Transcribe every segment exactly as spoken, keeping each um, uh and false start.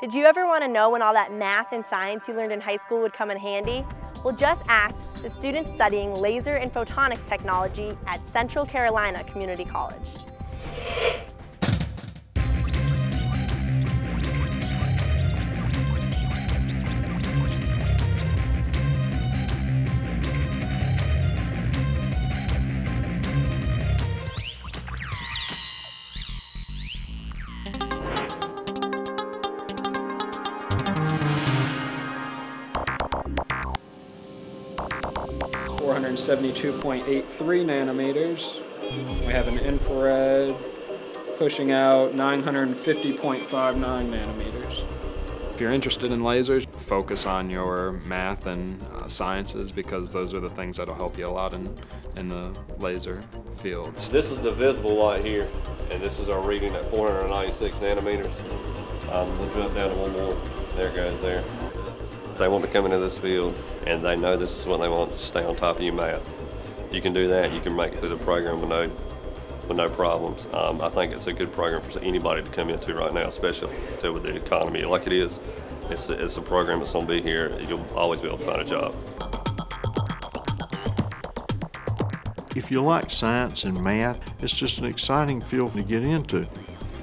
Did you ever want to know when all that math and science you learned in high school would come in handy? Well, just ask the students studying laser and photonics technology at Central Carolina Community College. four seventy-two point eight three nanometers. We have an infrared pushing out nine hundred fifty point five nine nanometers. If you're interested in lasers, focus on your math and uh, sciences, because those are the things that'll help you a lot in, in the laser fields. This is the visible light here, and this is our reading at four hundred ninety-six nanometers. Um, we'll drop down to one more. There it goes there. They want to come into this field and they know this is what they want, to stay on top of your math. If you can do that, you can make it through the program with no, with no problems. Um, I think it's a good program for anybody to come into right now, especially with the economy like it is. It's, it's a program that's going to be here. You'll always be able to find a job. If you like science and math, it's just an exciting field to get into.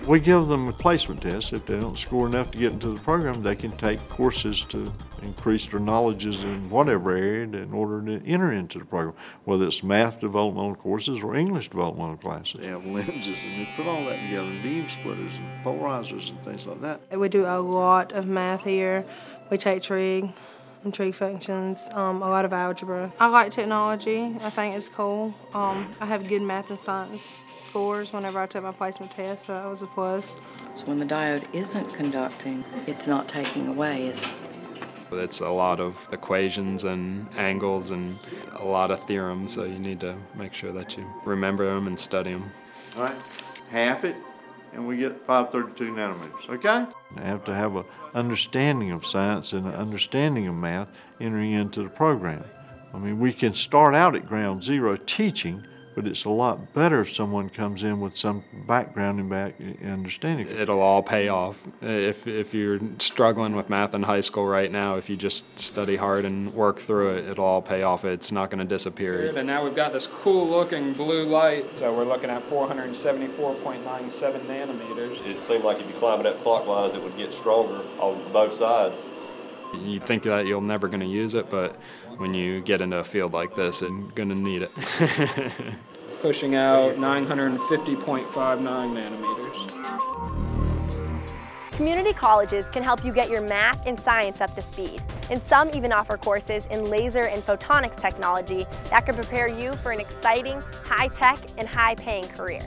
We give them a placement test. If they don't score enough to get into the program, they can take courses to increase their knowledges in whatever area in order to enter into the program, whether it's math developmental courses or English developmental classes. They have lenses, and they put all that together, beam splitters and polarizers and things like that. We do a lot of math here. We take trig and trig functions, um, a lot of algebra. I like technology. I think it's cool. Um, I have good math and science scores whenever I took my placement test, so that was a plus. So when the diode isn't conducting, it's not taking away, is it? It's a lot of equations and angles and a lot of theorems, so you need to make sure that you remember them and study them. All right, half it, and we get five thirty-two nanometers, okay? They have to have an understanding of science and an understanding of math entering into the program. I mean, we can start out at ground zero teaching, but it's a lot better if someone comes in with some background and back understanding. It'll all pay off. If, if you're struggling with math in high school right now, if you just study hard and work through it, it'll all pay off. It's not going to disappear. And now we've got this cool-looking blue light. So we're looking at four seventy-four point nine seven nanometers. It seemed like if you climb it up clockwise, it would get stronger on both sides. You think that you're never going to use it, but when you get into a field like this, you're going to need it. Pushing out nine hundred fifty point five nine nanometers. Community colleges can help you get your math and science up to speed, and some even offer courses in laser and photonics technology that can prepare you for an exciting, high-tech, and high-paying career.